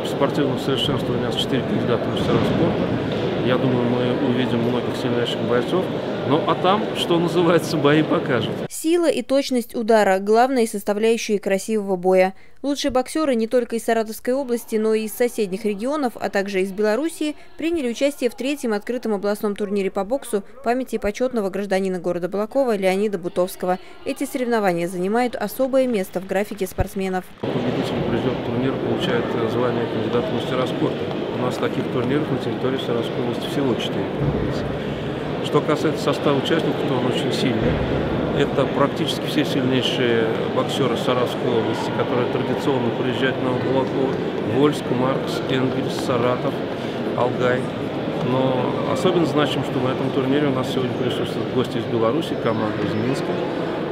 по спортивному совершенствованию у нас 4 кандидата в мастера спорта. Я думаю, мы увидим многих сильнейших бойцов. Ну а там, что называется, бои покажут. Сила и точность удара – главные составляющие красивого боя. Лучшие боксеры не только из Саратовской области, но и из соседних регионов, а также из Белоруссии, приняли участие в 3-м открытом областном турнире по боксу памяти почетного гражданина города Балакова Леонида Бутовского. Эти соревнования занимают особое место в графике спортсменов. Победитель, призер турнира, получает звание кандидата в мастера спорта. У нас таких турниров на территории Саратовской области всего 4. Что касается состава участников, то он очень сильный. Это практически все сильнейшие боксеры Саратовской области, которые традиционно приезжают на Балаково: Вольск, Маркс, Энгельс, Саратов, Алгай. Но особенно значим, что на этом турнире у нас сегодня присутствуют гости из Беларуси, команда из Минска.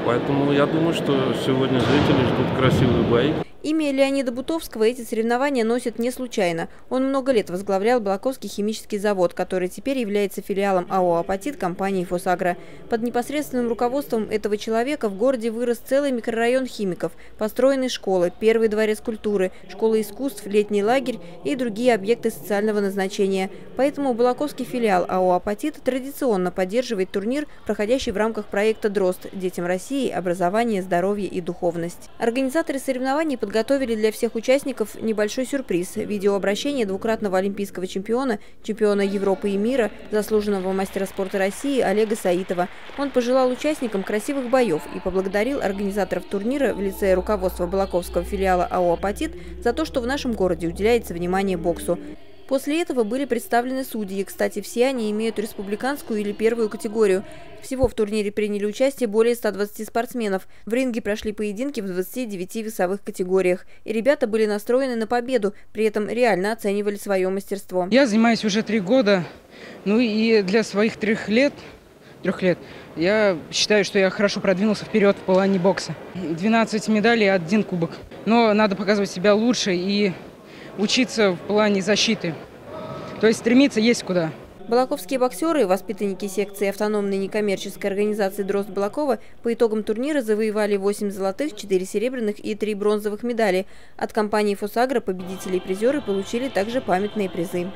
Поэтому я думаю, что сегодня зрители ждут красивые бои. Имя Леонида Бутовского эти соревнования носят не случайно. Он много лет возглавлял Балаковский химический завод, который теперь является филиалом АО «Апатит» компании «ФосАгро». Под непосредственным руководством этого человека в городе вырос целый микрорайон химиков, построенные школы, первый дворец культуры, школы искусств, летний лагерь и другие объекты социального назначения. Поэтому Балаковский филиал АО «Апатит» традиционно поддерживает турнир, проходящий в рамках проекта «Дрост» детям России, образование, здоровье и духовность. Организаторы соревнований подготовили для всех участников небольшой сюрприз – видеообращение двукратного олимпийского чемпиона, чемпиона Европы и мира, заслуженного мастера спорта России Олега Саитова. Он пожелал участникам красивых боев и поблагодарил организаторов турнира в лице руководства Балаковского филиала АО «Апатит» за то, что в нашем городе уделяется внимание боксу. После этого были представлены судьи. Кстати, все они имеют республиканскую или первую категорию. Всего в турнире приняли участие более 120 спортсменов. В ринге прошли поединки в 29 весовых категориях. И ребята были настроены на победу, при этом реально оценивали свое мастерство. Я занимаюсь уже 3 года. Ну и для своих трех лет я считаю, что я хорошо продвинулся вперед в плане бокса. 12 медалей, 1 кубок. Но надо показывать себя лучше и учиться в плане защиты. То есть стремиться есть куда. Балаковские боксеры, воспитанники секции автономной некоммерческой организации «Дрост» Балакова, по итогам турнира завоевали 8 золотых, 4 серебряных и 3 бронзовых медали. От компании «ФосАгро» победители и призеры получили также памятные призы.